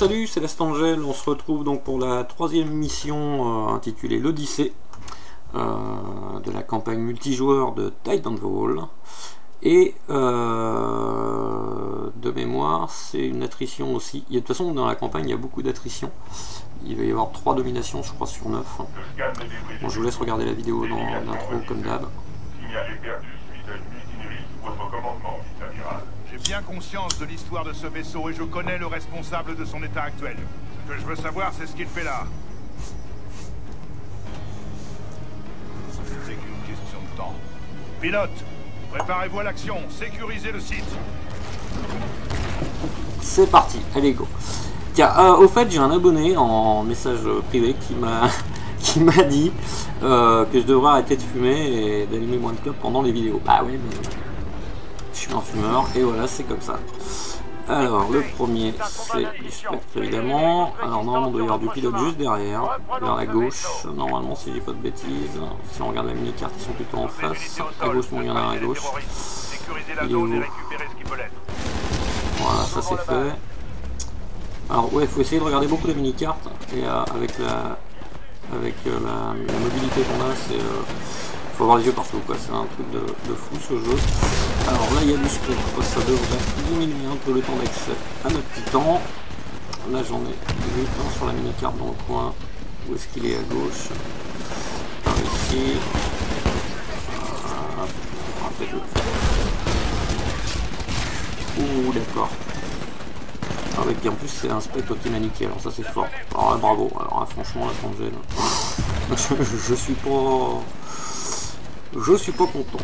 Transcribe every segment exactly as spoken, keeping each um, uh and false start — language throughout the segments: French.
salut, c'est Lastangel, on se retrouve donc pour la troisième mission euh, intitulée L'Odyssée euh, de la campagne multijoueur de Titanfall. Et euh, de mémoire, c'est une attrition aussi. Il y a, de toute façon, dans la campagne, il y a beaucoup d'attritions. Il va y avoir trois dominations, je crois, sur neuf. Bon, je vous laisse regarder la vidéo dans l'intro, comme d'hab. J'ai bien conscience de l'histoire de ce vaisseau et je connais le responsable de son état actuel. Ce que je veux savoir, c'est ce qu'il fait là. C'est qu'une question de temps. Pilote, préparez-vous à l'action, sécurisez le site. C'est parti, allez go. Tiens, euh, au fait, j'ai un abonné en message privé qui m'a qui m'a dit euh, que je devrais arrêter de fumer et d'allumer moins de clopes pendant les vidéos. Bah ouais, mais... je suis un fumeur et voilà, c'est comme ça. Alors le premier c'est du Spectre évidemment. Alors normalement on doit y avoir du pilote juste derrière, vers la gauche, normalement si j'ai pas de bêtises. Si on regarde la mini-carte, ils sont plutôt en face. À gauche, bon, il y en a à gauche. Il est où ? Voilà, ça c'est fait. Alors ouais, il faut essayer de regarder beaucoup la mini-carte. Et euh, avec la avec euh, la, la mobilité qu'on a, c'est.. Euh, faut avoir les yeux partout quoi, c'est un truc de, de fou ce jeu. Alors là il y a du spectre, ça devrait diminuer un peu le temps d'accès à notre titan. Là j'en ai vu un sur la mini-carte dans le coin. Où est-ce qu'il est, à gauche? Par ici. Euh, Ouh d'accord. Alors et en plus c'est un spectre qui m'a niqué, alors ça c'est fort. Alors là bravo, alors là, franchement la plongée là. je, je suis pas.. Je suis pas content.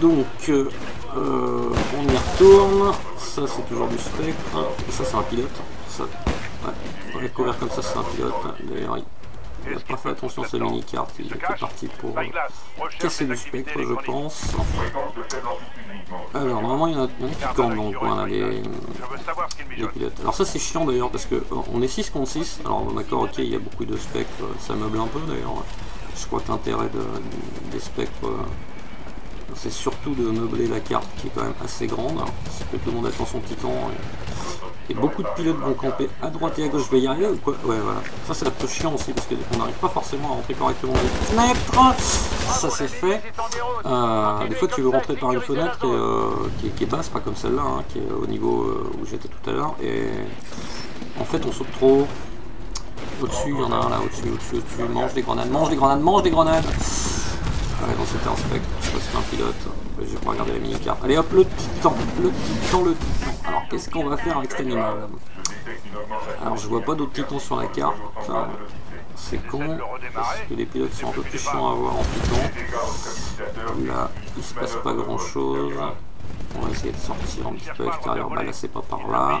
Donc, euh, on y retourne. Ça, c'est toujours du spectre. Ça, c'est un pilote. Ça, ouais, recouvert comme ça, c'est un pilote. D'ailleurs, il n'a pas fait attention à sa mini-carte. Il était parti pour casser du spectre, je pense. Alors, normalement, il y en a un qui campe dans le coin, les pilotes. Alors ça, c'est chiant, d'ailleurs, parce que on est six contre six. Alors, d'accord, ok, il y a beaucoup de spectres. Ça meuble un peu, d'ailleurs. Je crois que l'intérêt de, de, des spectres, euh, c'est surtout de meubler la carte qui est quand même assez grande. C'est que tout le monde attend son titan. Et, et beaucoup de pilotes vont camper à droite et à gauche. Je vais y arriver ou quoi? Ouais, voilà. Ça, c'est un peu chiant aussi parce qu'on n'arrive pas forcément à rentrer correctement dans les fenêtres. Ça, c'est fait. Euh, des fois, tu veux rentrer par une fenêtre et, euh, qui, est, qui est basse, pas comme celle-là, hein, qui est au niveau où j'étais tout à l'heure. Et en fait, on saute trop haut. Au-dessus, il y en a un là, au-dessus, au-dessus, au-dessus, mange des grenades, mange des grenades, mange des grenades. Ouais, donc c'était un spectre, je sais pas si c'était un pilote, j'ai pas regardé la mini-carte. Allez hop, le titan, le titan, le titan. Alors qu'est-ce qu'on va faire avec cet animal? Alors je vois pas d'autres titans sur la carte, enfin, c'est con, parce que les pilotes sont un peu plus chiants à voir en titan. Là, il se passe pas grand-chose. On va essayer de sortir un petit peu à l'extérieur, bah là c'est pas par là.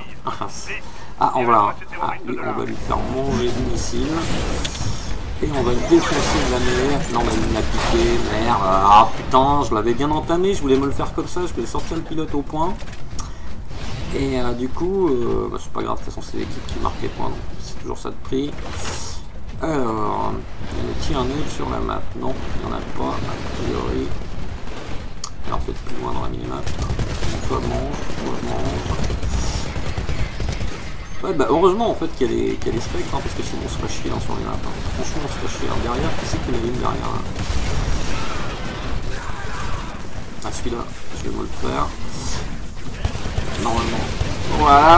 Ah, on va, ah, on va lui faire manger du missile. Et on va lui défoncer de la mer. Non mais il m'a piqué, merde. Ah putain, je l'avais bien entamé, je voulais me le faire comme ça, je voulais sortir le pilote au point. Et euh, du coup, euh, bah, c'est pas grave, de toute façon c'est l'équipe qui marque les points, donc c'est toujours ça de prix. Alors, il y en a-t-il un autre sur la map? Non, il n'y en a pas, a priori. Alors peut-être plus loin dans la minimap. Toi mange, toi mange. Ouais bah heureusement en fait qu'il y, qu y a les spectres hein, parce que sinon on se ferait chier hein, sur les maps. Hein. Franchement on se ferait chier. Hein. Derrière, qui c'est qu'il y a une derrière hein. Ah celui-là, je vais me le faire. Normalement. Voilà.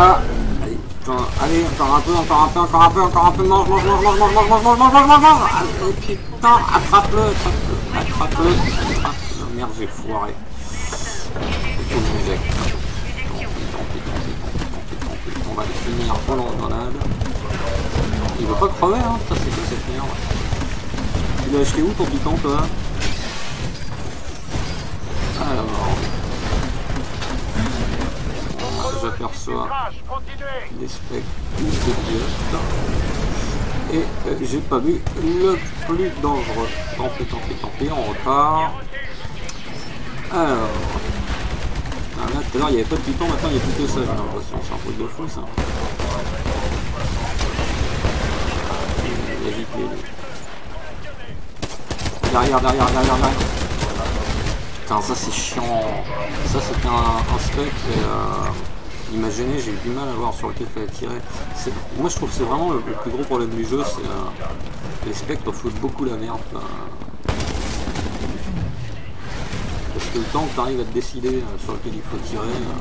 Allez, putain, allez, encore un peu, encore un peu, encore un peu, encore un peu, mange, mange, mange, mange, mange, mange, mange, mange, mange, mange, mange, mange. Allez, putain, attrape-le, attrape-le, attrape-le, attrape-le. Merde, j'ai foiré. On va le finir en grenade. Il veut pas crever, hein. Ça, c'est quoi cette merde? Tu l'as acheté où ton piquant, toi? Alors. J'aperçois des spectres ou des pilotes. Et euh, j'ai pas vu le plus dangereux. Tant pis, tant pis, tant pis, on repart. Alors, alors là tout à l'heure il n'y avait pas de titan, maintenant il n'y a plus que ça, j'ai l'impression, c'est un truc de fou ça. Il agite les... Derrière, derrière, derrière, derrière. Putain ça c'est chiant. Ça c'était un, un spectre et euh, il m'a gêné, j'ai eu du mal à voir sur lequel il fallait tirer. Moi je trouve que c'est vraiment le, le plus gros problème du jeu, c'est euh, les spectres foutent beaucoup la merde. Là. Parce que le temps que tu arrives à te décider euh, sur lequel il faut tirer. Euh...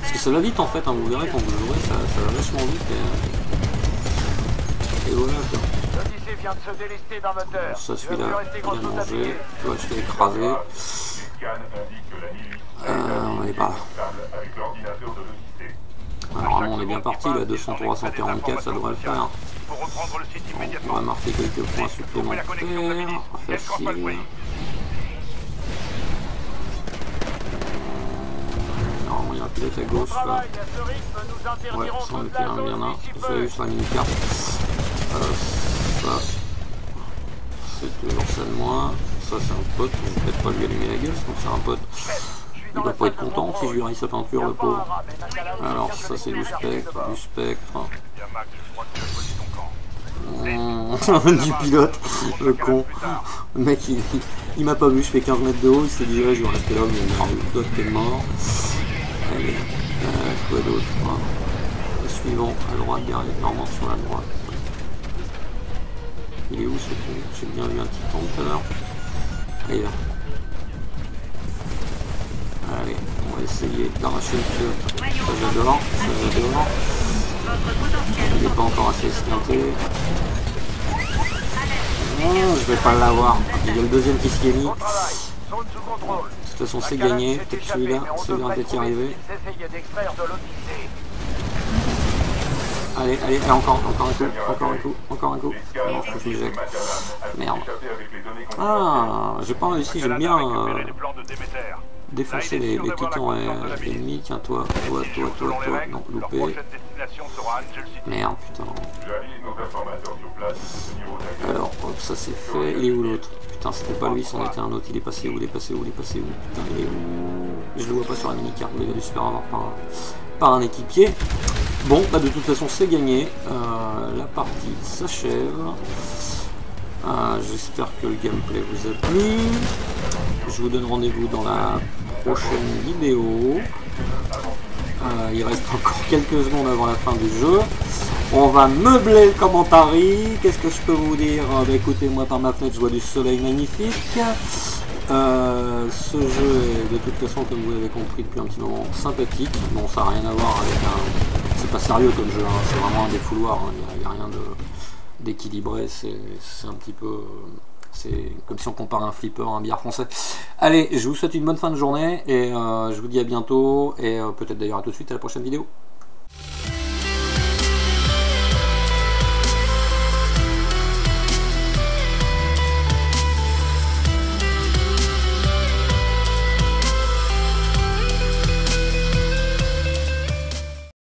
Parce que ça va vite en fait, hein, vous verrez quand vous jouerez, ça, ça va vachement vite. Et, euh... et voilà. L'Odyssée vient de se délester d'un moteur. Ça celui-là, il a mangé. Tu vois, je l'ai écrasé. Euh, on n'est pas là. Alors on est bien parti, là, deux cents trois cent quarante-quatre, ça devrait le faire. On va marquer quelques points supplémentaires. Facile. Alors on ira peut-être à gauche, là. Ouais, ça me fait un bien là. Ça eu sur la mini-carte. Ça, c'est toujours ça de moi. Ça c'est un pote, je vais peut-être pas lui allumer la gueule, donc c'est un pote. Il va pas être content si je lui ris sa peinture, le pauvre. Alors ça c'est du spectre, du spectre. Mmh. Du pilote, le con. Le mec il, il, il m'a pas vu, je fais quinze mètres de haut, il s'est dit ouais je vais rester là, mais il m'a le pilote qui est mort. Allez, euh, quoi d'autre hein. Le suivant, à droite, derrière, normalement sur la droite. Il est où ce con? J'ai bien vu un petit temps tout à l'heure. Allez là. Allez, on va essayer d'arracher le pieu. Ça j'adore, ça j'adore. Il n'est pas encore assez esquinté. Oh, je vais pas l'avoir. Il y a le deuxième qui s'y est mis. De toute façon c'est gagné. Peut-être celui-là, c'est bien d'être arrivé. Allez, allez, allez, encore, encore un coup, encore un coup, encore un coup. Non, faut que je me jette. Merde. Ah, j'ai pas réussi, j'aime bien euh, défoncer les, les titans et ennemis. Tiens, toi, toi, toi, toi, toi, toi. Non, loupé. Merde, putain. Alors, hop, ça c'est fait. Il est où l'autre? Putain, c'était pas lui, c'en était un autre. Il est passé où? Il est passé où? Il est passé où? Putain, il est où? Je le vois pas sur la mini-carte, mais il a dû se faire avoir par, par un équipier. Bon, bah de toute façon c'est gagné, euh, la partie s'achève, euh, j'espère que le gameplay vous a plu, je vous donne rendez-vous dans la prochaine vidéo, euh, il reste encore quelques secondes avant la fin du jeu, on va meubler le commentaire, qu'est-ce que je peux vous dire, bah, écoutez moi par ma fenêtre je vois du soleil magnifique. Euh, ce jeu est de toute façon comme vous l'avez compris depuis un petit moment sympathique, bon ça n'a rien à voir avec un... c'est pas sérieux comme jeu, hein. C'est vraiment un défouloir, il n'y a, a rien d'équilibré, c'est un petit peu... c'est comme si on compare un flipper à un billard français. Allez, je vous souhaite une bonne fin de journée et euh, je vous dis à bientôt et euh, peut-être d'ailleurs à tout de suite à la prochaine vidéo.